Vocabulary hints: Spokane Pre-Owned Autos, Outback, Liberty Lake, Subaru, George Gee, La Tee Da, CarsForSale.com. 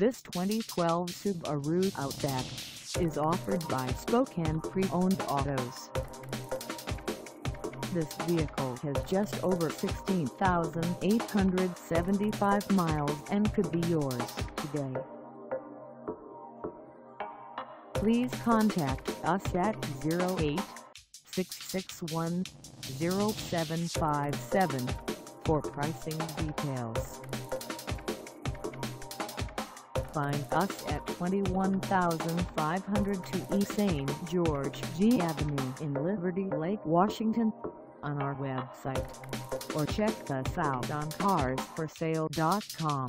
This 2012 Subaru Outback is offered by Spokane Pre-Owned Autos. This vehicle has just over 16,875 miles and could be yours today. Please contact us at 08-661-0757 for pricing details. Find us at 21,502 East St. George Gee Avenue in Liberty Lake, Washington, on our website, or check us out on CarsForSale.com.